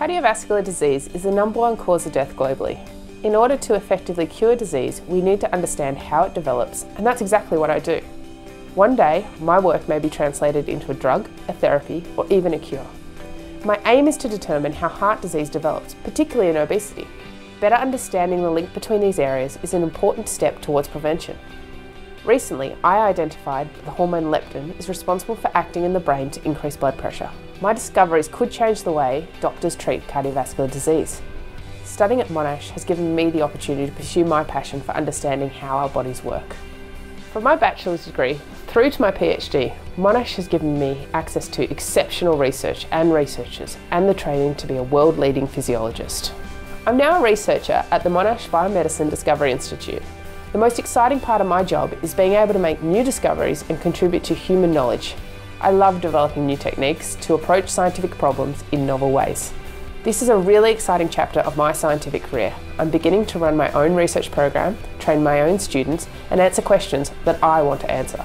Cardiovascular disease is the number one cause of death globally. In order to effectively cure disease, we need to understand how it develops, and that's exactly what I do. One day, my work may be translated into a drug, a therapy, or even a cure. My aim is to determine how heart disease develops, particularly in obesity. Better understanding the link between these areas is an important step towards prevention. Recently, I identified that the hormone leptin is responsible for acting in the brain to increase blood pressure. My discoveries could change the way doctors treat cardiovascular disease. Studying at Monash has given me the opportunity to pursue my passion for understanding how our bodies work. From my bachelor's degree through to my PhD, Monash has given me access to exceptional research and researchers and the training to be a world-leading physiologist. I'm now a researcher at the Monash Biomedicine Discovery Institute. The most exciting part of my job is being able to make new discoveries and contribute to human knowledge. I love developing new techniques to approach scientific problems in novel ways. This is a really exciting chapter of my scientific career. I'm beginning to run my own research program, train my own students, and answer questions that I want to answer.